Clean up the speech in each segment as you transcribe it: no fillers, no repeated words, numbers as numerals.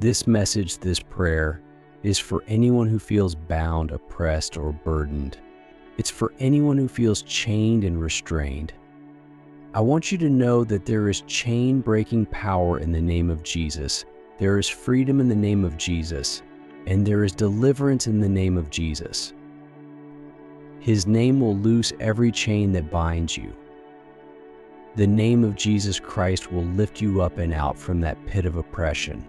This message, this prayer, is for anyone who feels bound, oppressed, or burdened. It's for anyone who feels chained and restrained. I want you to know that there is chain-breaking power in the name of Jesus. There is freedom in the name of Jesus. And there is deliverance in the name of Jesus. His name will loose every chain that binds you. The name of Jesus Christ will lift you up and out from that pit of oppression.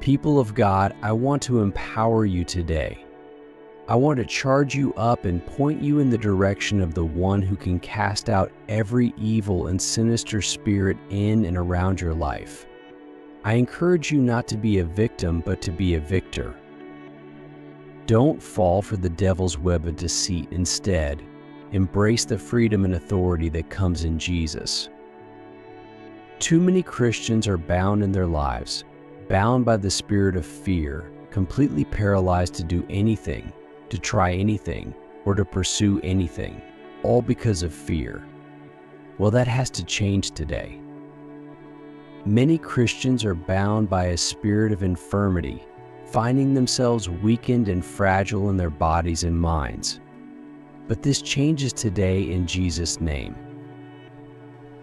People of God, I want to empower you today. I want to charge you up and point you in the direction of the one who can cast out every evil and sinister spirit in and around your life. I encourage you not to be a victim, but to be a victor. Don't fall for the devil's web of deceit. Instead, embrace the freedom and authority that comes in Jesus. Too many Christians are bound in their lives, bound by the spirit of fear, completely paralyzed to do anything, to try anything, or to pursue anything, all because of fear. Well, that has to change today. Many Christians are bound by a spirit of infirmity, finding themselves weakened and fragile in their bodies and minds. But this changes today in Jesus' name.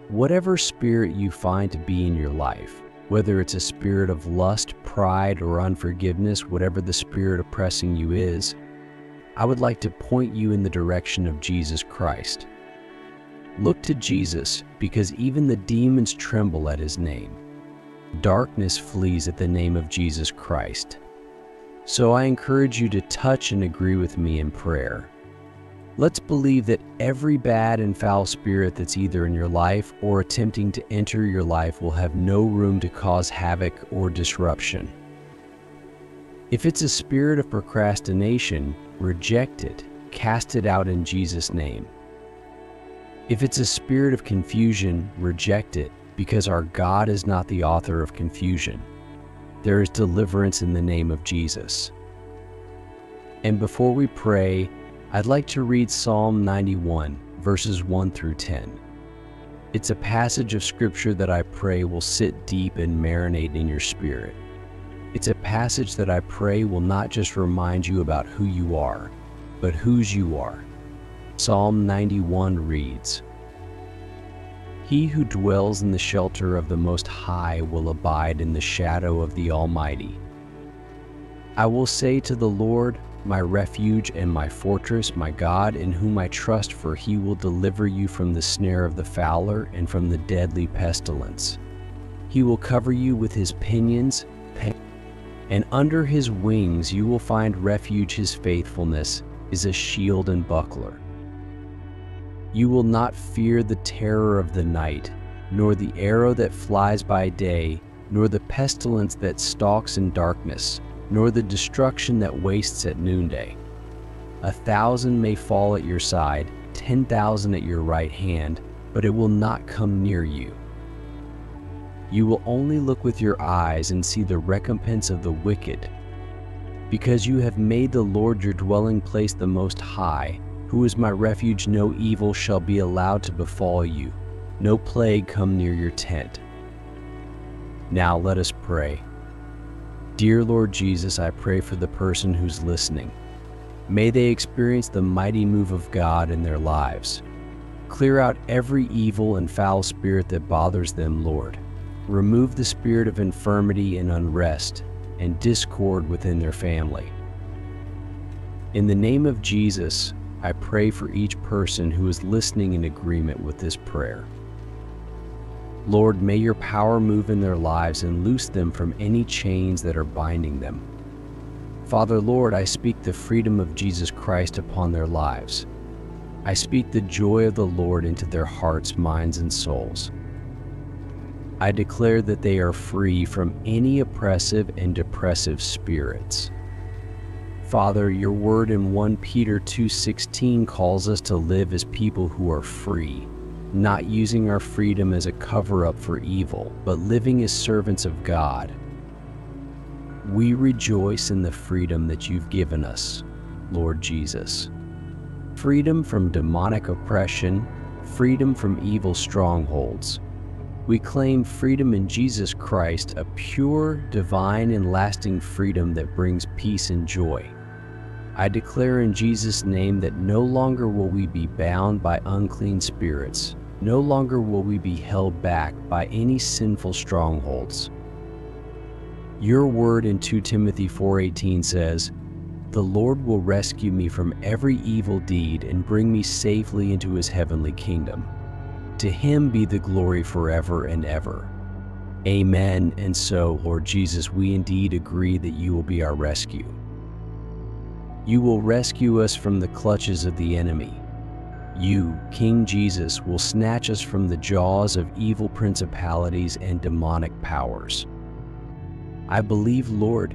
Whatever spirit you find to be in your life, whether it's a spirit of lust, pride, or unforgiveness, whatever the spirit oppressing you is, I would like to point you in the direction of Jesus Christ. Look to Jesus, because even the demons tremble at his name. Darkness flees at the name of Jesus Christ. So I encourage you to touch and agree with me in prayer. Let's believe that every bad and foul spirit that's either in your life or attempting to enter your life will have no room to cause havoc or disruption. If it's a spirit of procrastination, reject it, cast it out in Jesus' name. If it's a spirit of confusion, reject it, because our God is not the author of confusion. There is deliverance in the name of Jesus. And before we pray, I'd like to read Psalm 91, verses 1 through 10. It's a passage of Scripture that I pray will sit deep and marinate in your spirit. It's a passage that I pray will not just remind you about who you are, but whose you are. Psalm 91 reads, "He who dwells in the shelter of the Most High will abide in the shadow of the Almighty. I will say to the Lord, my refuge and my fortress, my God, in whom I trust, for he will deliver you from the snare of the fowler and from the deadly pestilence. He will cover you with his pinions, and under his wings you will find refuge. His faithfulness is a shield and buckler. You will not fear the terror of the night, nor the arrow that flies by day, nor the pestilence that stalks in darkness, nor the destruction that wastes at noonday. 1,000 may fall at your side, 10,000 at your right hand, but it will not come near you. You will only look with your eyes and see the recompense of the wicked, because you have made the Lord your dwelling place, the Most High, who is my refuge. No evil shall be allowed to befall you, no plague come near your tent." Now let us pray. Dear Lord Jesus, I pray for the person who's listening. May they experience the mighty move of God in their lives. Clear out every evil and foul spirit that bothers them, Lord. Remove the spirit of infirmity and unrest and discord within their family. In the name of Jesus, I pray for each person who is listening in agreement with this prayer. Lord, may your power move in their lives and loose them from any chains that are binding them. Father, Lord, I speak the freedom of Jesus Christ upon their lives. I speak the joy of the Lord into their hearts, minds, and souls. I declare that they are free from any oppressive and depressive spirits. Father, your word in 1 Peter 2:16 calls us to live as people who are free, not using our freedom as a cover-up for evil, but living as servants of God. We rejoice in the freedom that you've given us, Lord Jesus. Freedom from demonic oppression, freedom from evil strongholds, We claim freedom in Jesus Christ, a pure, divine, and lasting freedom that brings peace and joy. I declare in Jesus' name that no longer will we be bound by unclean spirits. No longer will we be held back by any sinful strongholds. Your word in 2 Timothy 4:18 says, "The Lord will rescue me from every evil deed and bring me safely into his heavenly kingdom. To him be the glory forever and ever." Amen. And so, Lord Jesus, we indeed agree that you will be our rescue. You will rescue us from the clutches of the enemy. You, King Jesus, will snatch us from the jaws of evil principalities and demonic powers. I believe, Lord,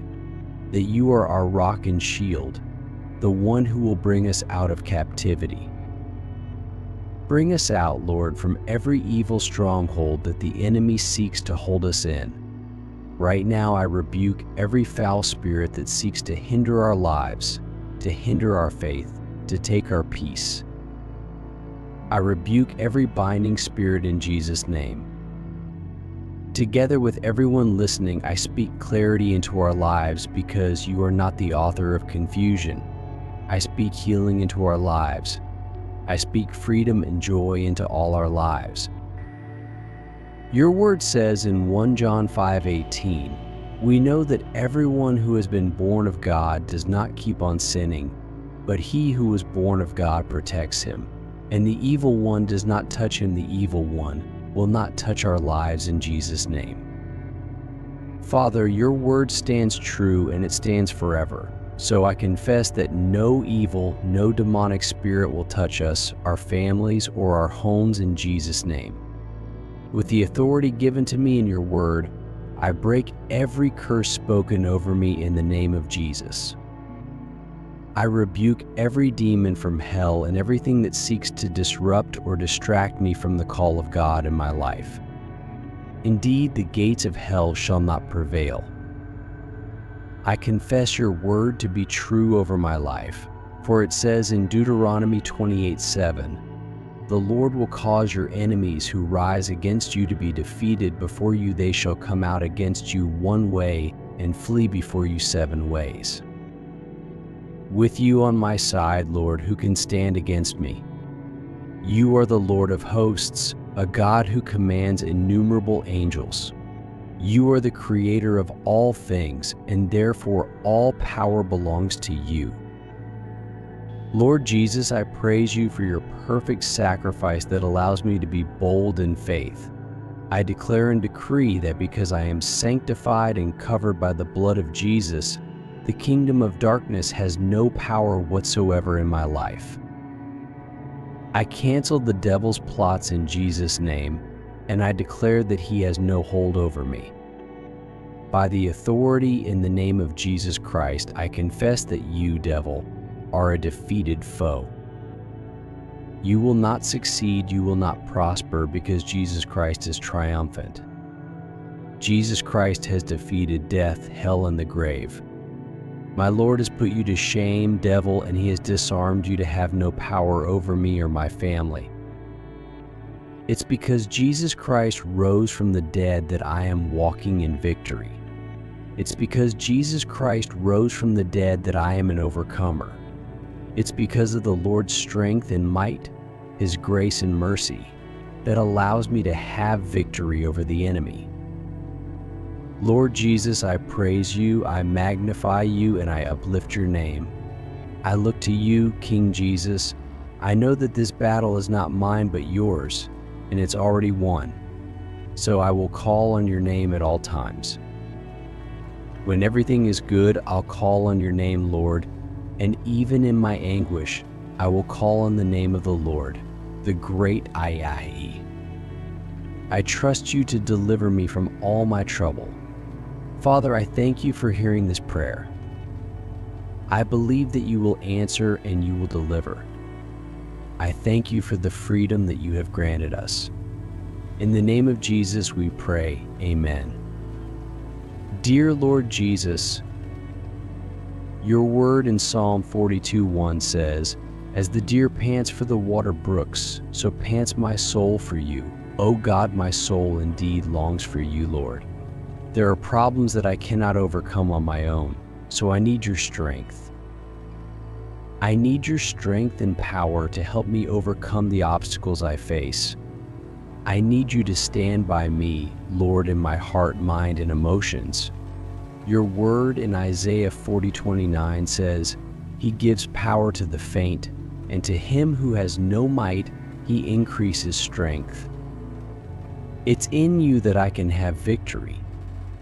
that you are our rock and shield, the one who will bring us out of captivity. Bring us out, Lord, from every evil stronghold that the enemy seeks to hold us in. Right now, I rebuke every foul spirit that seeks to hinder our lives, to hinder our faith, to take our peace. I rebuke every binding spirit in Jesus' name. Together with everyone listening, I speak clarity into our lives because you are not the author of confusion. I speak healing into our lives. I speak freedom and joy into all our lives. Your word says in 1 John 5:18, "We know that everyone who has been born of God does not keep on sinning, but he who was born of God protects him, and the evil one does not touch him. The evil one will not touch our lives in Jesus' name." Father, your word stands true and it stands forever. So I confess that no evil, no demonic spirit will touch us, our families, or our homes in Jesus' name. With the authority given to me in your word, I break every curse spoken over me in the name of Jesus. I rebuke every demon from hell and everything that seeks to disrupt or distract me from the call of God in my life. Indeed, the gates of hell shall not prevail. I confess your word to be true over my life, for it says in Deuteronomy 28:7, "The Lord will cause your enemies who rise against you to be defeated before you. They shall come out against you one way and flee before you seven ways." With you on my side, Lord, who can stand against me? You are the Lord of hosts, a God who commands innumerable angels. You are the creator of all things, and therefore all power belongs to you. Lord Jesus, I praise you for your perfect sacrifice that allows me to be bold in faith. I declare and decree that because I am sanctified and covered by the blood of Jesus, the kingdom of darkness has no power whatsoever in my life. I cancel the devil's plots in Jesus' name, and I declare that he has no hold over me. By the authority in the name of Jesus Christ, I confess that you, devil, are a defeated foe. You will not succeed, you will not prosper, because Jesus Christ is triumphant. Jesus Christ has defeated death, hell, and the grave. My Lord has put you to shame, devil, and he has disarmed you to have no power over me or my family. It's because Jesus Christ rose from the dead that I am walking in victory. It's because Jesus Christ rose from the dead that I am an overcomer. It's because of the Lord's strength and might, his grace and mercy, that allows me to have victory over the enemy. Lord Jesus, I praise you, I magnify you, and I uplift your name. I look to you, King Jesus. I know that this battle is not mine but yours, and it's already won. So I will call on your name at all times. When everything is good, I'll call on your name, Lord, and even in my anguish, I will call on the name of the Lord, the great I. I trust you to deliver me from all my trouble. Father, I thank you for hearing this prayer. I believe that you will answer and you will deliver. I thank you for the freedom that you have granted us. In the name of Jesus we pray, amen. Dear Lord Jesus, your word in Psalm 42:1 says, "As the deer pants for the water brooks, so pants my soul for you, O God, my soul indeed longs for you, Lord. There are problems that I cannot overcome on my own, so I need your strength. I need your strength and power to help me overcome the obstacles I face. I need you to stand by me, Lord, in my heart, mind, and emotions. Your word in Isaiah 40:29 says, "He gives power to the faint, and to him who has no might, he increases strength." It's in you that I can have victory.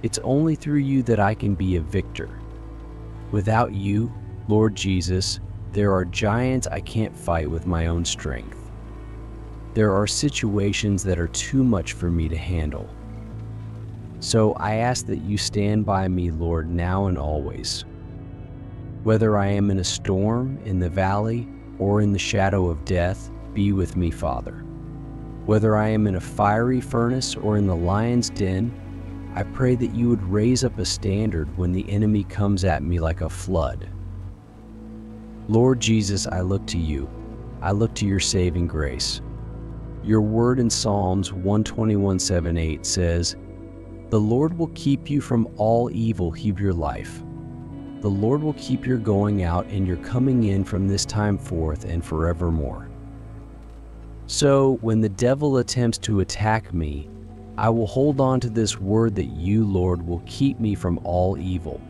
It's only through you that I can be a victor. Without you, Lord Jesus, there are giants I can't fight with my own strength. There are situations that are too much for me to handle. So I ask that you stand by me, Lord, now and always. Whether I am in a storm, in the valley, or in the shadow of death, be with me, Father. Whether I am in a fiery furnace or in the lion's den, I pray that you would raise up a standard when the enemy comes at me like a flood. Lord Jesus, I look to you. I look to your saving grace. Your word in Psalms 121:7-8 says, "The Lord will keep you from all evil, keep your life. The Lord will keep your going out and your coming in from this time forth and forevermore." So when the devil attempts to attack me, I will hold on to this word that you, Lord, will keep me from all evil.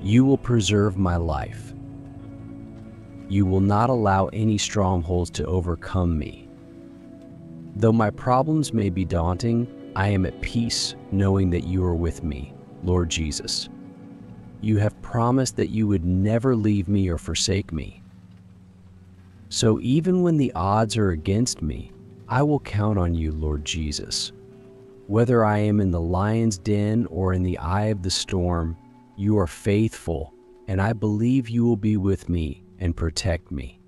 You will preserve my life. You will not allow any strongholds to overcome me. Though my problems may be daunting, I am at peace knowing that you are with me, Lord Jesus. You have promised that you would never leave me or forsake me. So even when the odds are against me, I will count on you, Lord Jesus. Whether I am in the lion's den or in the eye of the storm, you are faithful, and I believe you will be with me and protect me.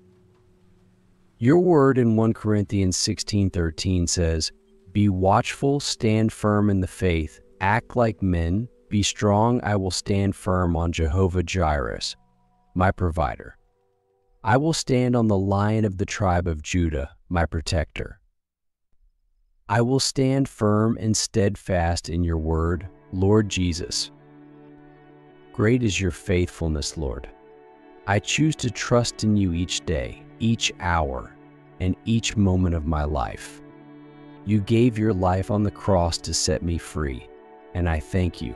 Your word in 1 Corinthians 16:13 says, "Be watchful, stand firm in the faith, act like men, be strong. I will stand firm on Jehovah Jireh, my provider. I will stand on the Lion of the tribe of Judah, my protector." I will stand firm and steadfast in your word, Lord Jesus. Great is your faithfulness, Lord. I choose to trust in you each day, each hour, and each moment of my life. You gave your life on the cross to set me free, and I thank you.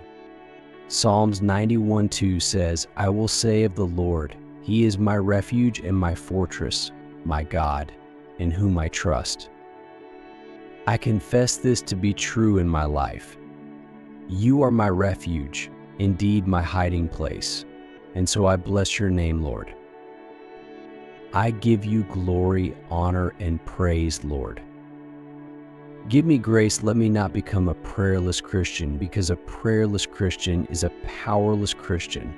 Psalms 91:2 says, "I will say of the Lord, he is my refuge and my fortress, my God, in whom I trust." I confess this to be true in my life. You are my refuge, indeed my hiding place, and so I bless your name, Lord. I give you glory, honor, and praise, Lord. Give me grace. Let me not become a prayerless Christian, because a prayerless Christian is a powerless Christian.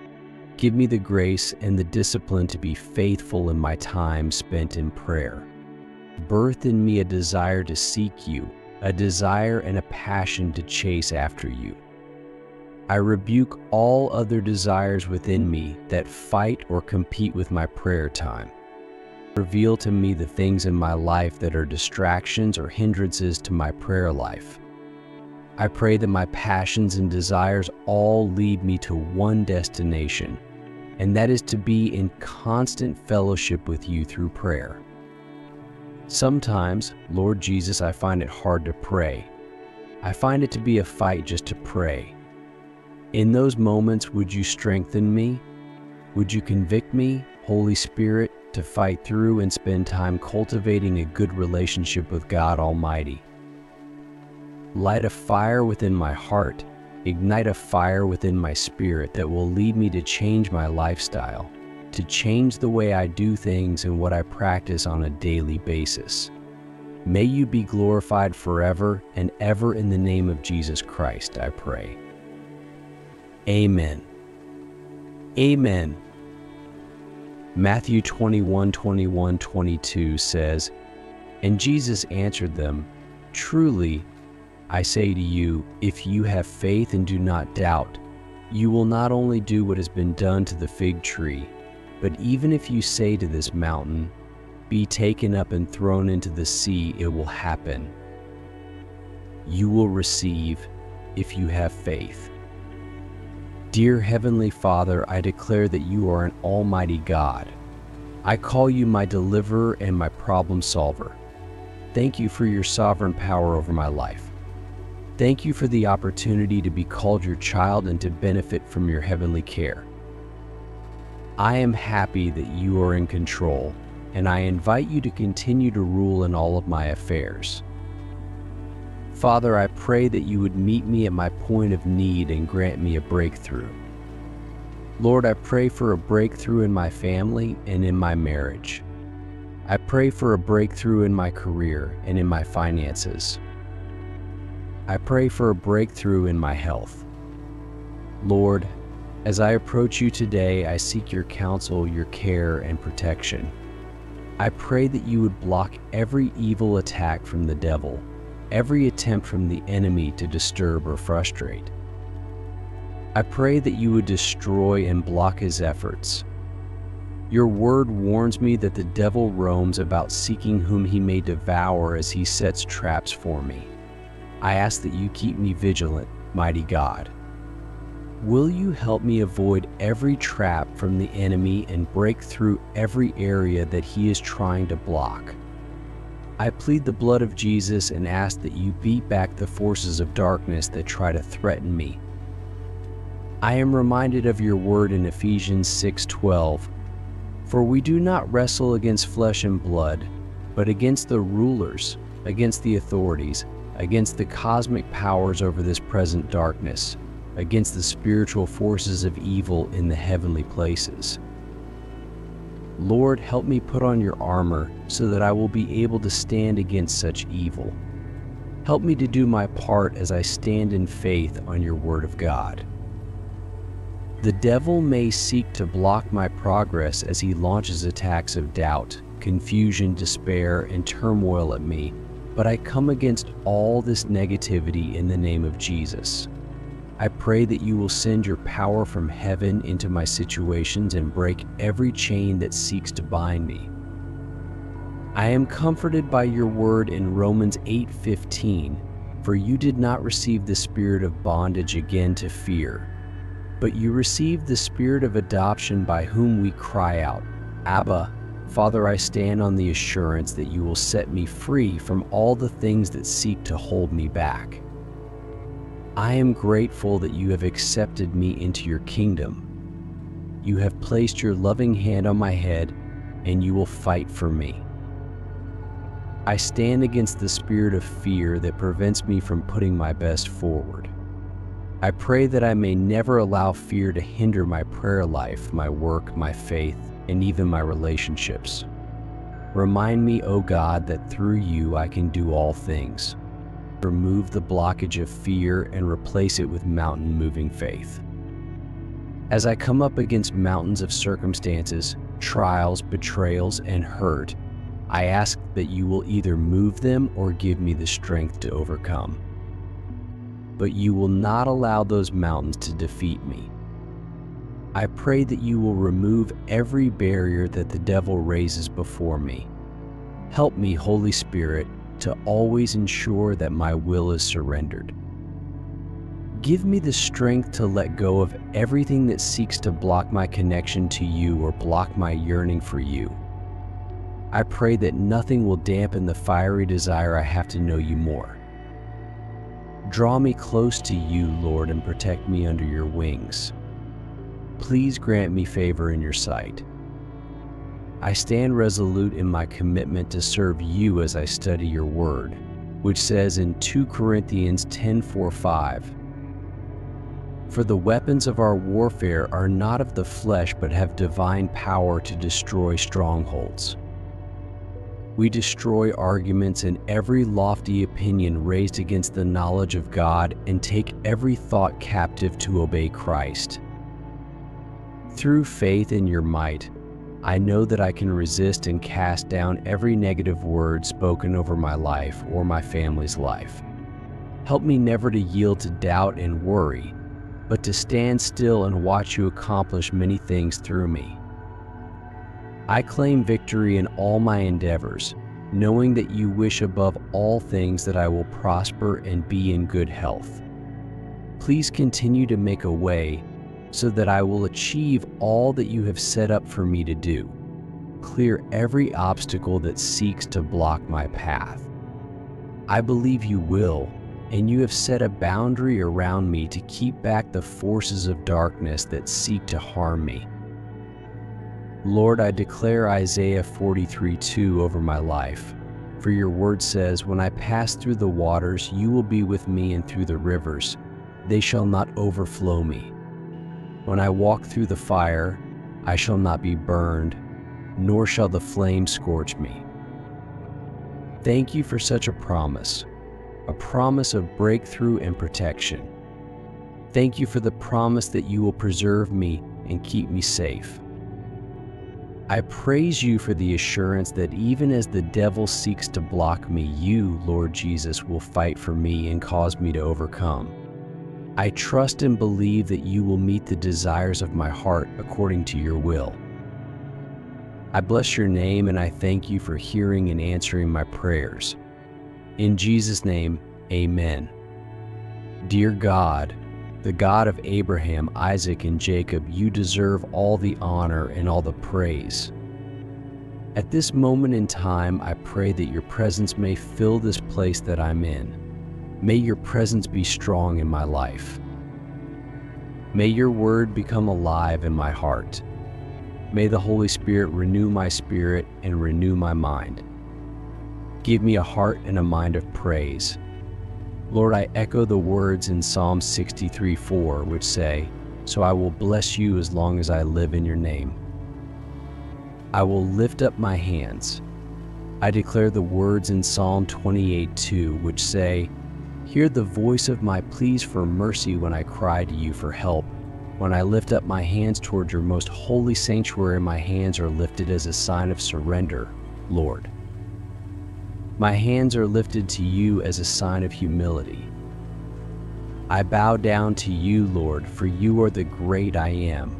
Give me the grace and the discipline to be faithful in my time spent in prayer. Birth in me a desire to seek you, a desire and a passion to chase after you. I rebuke all other desires within me that fight or compete with my prayer time. Reveal to me the things in my life that are distractions or hindrances to my prayer life. I pray that my passions and desires all lead me to one destination, and that is to be in constant fellowship with you through prayer. Sometimes, Lord Jesus, I find it hard to pray. I find it to be a fight just to pray. In those moments, would you strengthen me? Would you convict me, Holy Spirit, to fight through and spend time cultivating a good relationship with God Almighty? Light a fire within my heart. Ignite a fire within my spirit that will lead me to change my lifestyle, to change the way I do things and what I practice on a daily basis. May you be glorified forever and ever in the name of Jesus Christ, I pray. Amen. Amen. Matthew 21:21-22 says, "And Jesus answered them, 'Truly, I say to you, if you have faith and do not doubt, you will not only do what has been done to the fig tree, but even if you say to this mountain, be taken up and thrown into the sea, it will happen.' you will receive if you have faith. Dear Heavenly Father, I declare that you are an almighty God. I call you my deliverer and my problem solver. Thank you for your sovereign power over my life. Thank you for the opportunity to be called your child and to benefit from your heavenly care. I am happy that you are in control, and I invite you to continue to rule in all of my affairs. Father, I pray that you would meet me at my point of need and grant me a breakthrough. Lord, I pray for a breakthrough in my family and in my marriage. I pray for a breakthrough in my career and in my finances. I pray for a breakthrough in my health. Lord, as I approach you today, I seek your counsel, your care, and protection. I pray that you would block every evil attack from the devil, every attempt from the enemy to disturb or frustrate. I pray that you would destroy and block his efforts. Your word warns me that the devil roams about seeking whom he may devour as he sets traps for me. I ask that you keep me vigilant, mighty God. Will you help me avoid every trap from the enemy and break through every area that he is trying to block? I plead the blood of Jesus and ask that you beat back the forces of darkness that try to threaten me. I am reminded of your word in Ephesians 6:12, "For we do not wrestle against flesh and blood, but against the rulers, against the authorities, against the cosmic powers over this present darkness, against the spiritual forces of evil in the heavenly places." Lord, help me put on your armor so that I will be able to stand against such evil. Help me to do my part as I stand in faith on your word of God. The devil may seek to block my progress as he launches attacks of doubt, confusion, despair, and turmoil at me, but I come against all this negativity in the name of Jesus. I pray that you will send your power from heaven into my situations and break every chain that seeks to bind me. I am comforted by your word in Romans 8:15, "For you did not receive the spirit of bondage again to fear, but you received the spirit of adoption by whom we cry out, Abba, Father." I stand on the assurance that you will set me free from all the things that seek to hold me back. I am grateful that you have accepted me into your kingdom. You have placed your loving hand on my head, and you will fight for me. I stand against the spirit of fear that prevents me from putting my best forward. I pray that I may never allow fear to hinder my prayer life, my work, my faith, and even my relationships. Remind me, O God, that through you I can do all things. Remove the blockage of fear and replace it with mountain-moving faith. As I come up against mountains of circumstances, trials, betrayals, and hurt, I ask that you will either move them or give me the strength to overcome. But you will not allow those mountains to defeat me. I pray that you will remove every barrier that the devil raises before me. Help me, Holy Spirit, to always ensure that my will is surrendered. Give me the strength to let go of everything that seeks to block my connection to you or block my yearning for you. I pray that nothing will dampen the fiery desire I have to know you more. Draw me close to you, Lord, and protect me under your wings. Please grant me favor in your sight. I stand resolute in my commitment to serve you as I study your word, which says in 2 Corinthians 10:4-5, "For the weapons of our warfare are not of the flesh, but have divine power to destroy strongholds. We destroy arguments and every lofty opinion raised against the knowledge of God, and take every thought captive to obey Christ." Through faith in your might, I know that I can resist and cast down every negative word spoken over my life or my family's life. Help me never to yield to doubt and worry, but to stand still and watch you accomplish many things through me. I claim victory in all my endeavors, knowing that you wish above all things that I will prosper and be in good health. Please continue to make a way so that I will achieve all that you have set up for me to do. Clear every obstacle that seeks to block my path. I believe you will, and you have set a boundary around me to keep back the forces of darkness that seek to harm me. Lord, I declare Isaiah 43:2 over my life, for your word says, "When I pass through the waters, you will be with me, and through the rivers, they shall not overflow me. When I walk through the fire, I shall not be burned, nor shall the flame scorch me." Thank you for such a promise of breakthrough and protection. Thank you for the promise that you will preserve me and keep me safe. I praise you for the assurance that even as the devil seeks to block me, you, Lord Jesus, will fight for me and cause me to overcome. I trust and believe that you will meet the desires of my heart according to your will. I bless your name and I thank you for hearing and answering my prayers. In Jesus' name, amen. Dear God, the God of Abraham, Isaac, and Jacob, you deserve all the honor and all the praise. At this moment in time, I pray that your presence may fill this place that I'm in. May your presence be strong in my life. May your word become alive in my heart. May the Holy Spirit renew my spirit and renew my mind. Give me a heart and a mind of praise. Lord, I echo the words in Psalm 63:4, which say, "So I will bless you as long as I live in your name. I will lift up my hands." I declare the words in Psalm 28:2, which say, "Hear the voice of my pleas for mercy when I cry to you for help. When I lift up my hands toward your most holy sanctuary, my hands are lifted as a sign of surrender, Lord." My hands are lifted to you as a sign of humility. I bow down to you, Lord, for you are the great I am.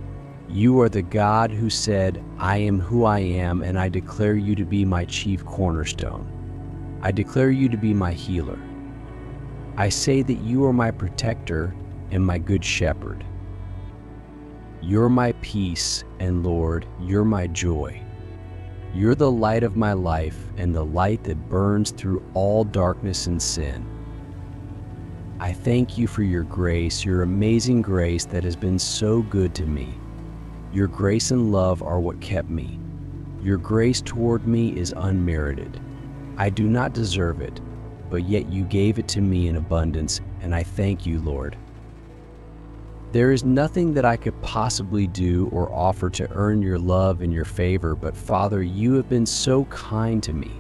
You are the God who said, "I am who I am," and I declare you to be my chief cornerstone. I declare you to be my healer. I say that you are my protector and my good shepherd. You're my peace, and Lord, you're my joy. You're the light of my life and the light that burns through all darkness and sin. I thank you for your grace, your amazing grace that has been so good to me. Your grace and love are what kept me. Your grace toward me is unmerited. I do not deserve it, but yet you gave it to me in abundance, and I thank you, Lord. There is nothing that I could possibly do or offer to earn your love and your favor, but Father, you have been so kind to me.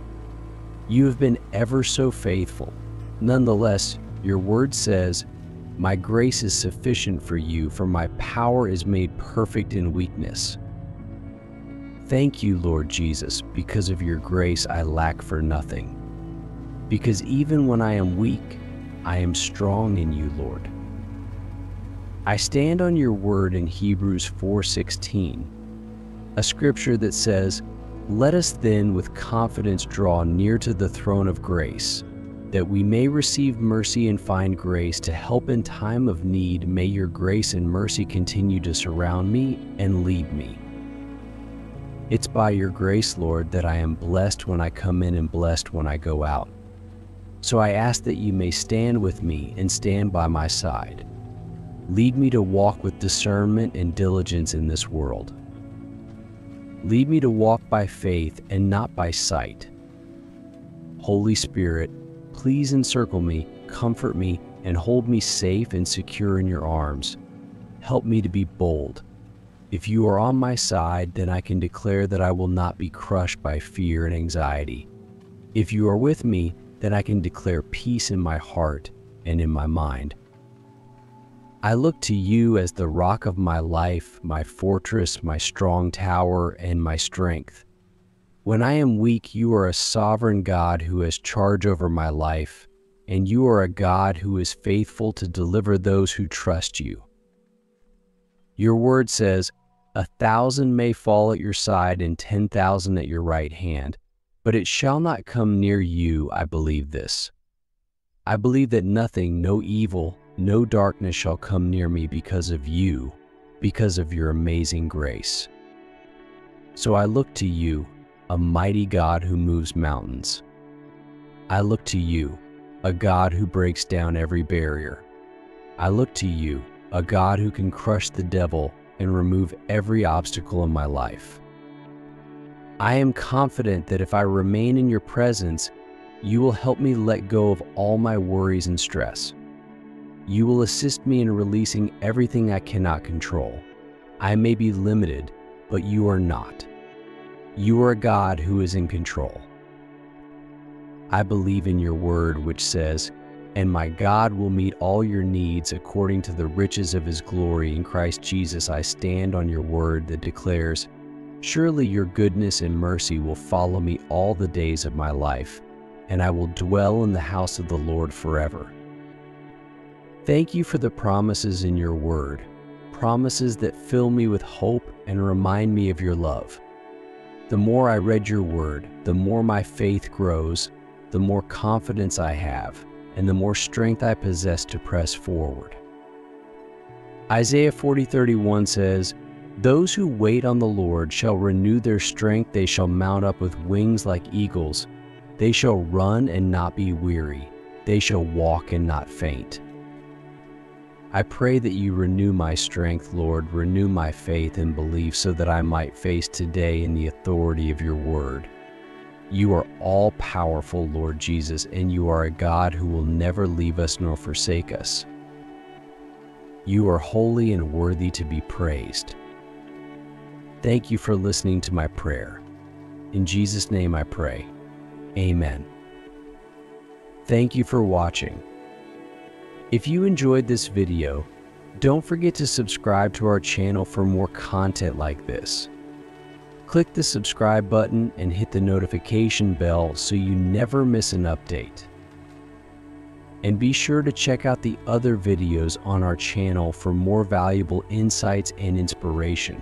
You have been ever so faithful. Nonetheless, your word says, "My grace is sufficient for you, for my power is made perfect in weakness." Thank you, Lord Jesus. Because of your grace, I lack for nothing. Because even when I am weak, I am strong in you, Lord. I stand on your word in Hebrews 4:16, a scripture that says, "Let us then with confidence draw near to the throne of grace, that we may receive mercy and find grace to help in time of need." May your grace and mercy continue to surround me and lead me. It's by your grace, Lord, that I am blessed when I come in and blessed when I go out. So I ask that you may stand with me and stand by my side. Lead me to walk with discernment and diligence in this world. Lead me to walk by faith and not by sight. Holy Spirit, please encircle me, comfort me, and hold me safe and secure in your arms. Help me to be bold. If you are on my side, then I can declare that I will not be crushed by fear and anxiety. If you are with me, then I can declare peace in my heart and in my mind. I look to you as the rock of my life, my fortress, my strong tower, and my strength. When I am weak, you are a sovereign God who has charge over my life, and you are a God who is faithful to deliver those who trust you. Your word says, "1,000 may fall at your side and 10,000 at your right hand, but it shall not come near you. I believe this. I believe that nothing, no evil, no darkness shall come near me because of you, because of your amazing grace. So I look to you, a mighty God who moves mountains. I look to you, a God who breaks down every barrier. I look to you, a God who can crush the devil and remove every obstacle in my life. I am confident that if I remain in your presence, you will help me let go of all my worries and stress. You will assist me in releasing everything I cannot control. I may be limited, but you are not. You are a God who is in control. I believe in your word, which says, "And my God will meet all your needs according to the riches of his glory in Christ Jesus." I stand on your word that declares, "Surely your goodness and mercy will follow me all the days of my life, and I will dwell in the house of the Lord forever." Thank you for the promises in your word, promises that fill me with hope and remind me of your love. The more I read your word, the more my faith grows, the more confidence I have, and the more strength I possess to press forward. Isaiah 40:31 says, "Those who wait on the Lord shall renew their strength. They shall mount up with wings like eagles. They shall run and not be weary. They shall walk and not faint." I pray that you renew my strength, Lord, renew my faith and belief so that I might face today in the authority of your word. You are all-powerful, Lord Jesus, and you are a God who will never leave us nor forsake us. You are holy and worthy to be praised. Thank you for listening to my prayer. In Jesus' name I pray. Amen. Thank you for watching. If you enjoyed this video, don't forget to subscribe to our channel for more content like this. Click the subscribe button and hit the notification bell so you never miss an update. And be sure to check out the other videos on our channel for more valuable insights and inspiration.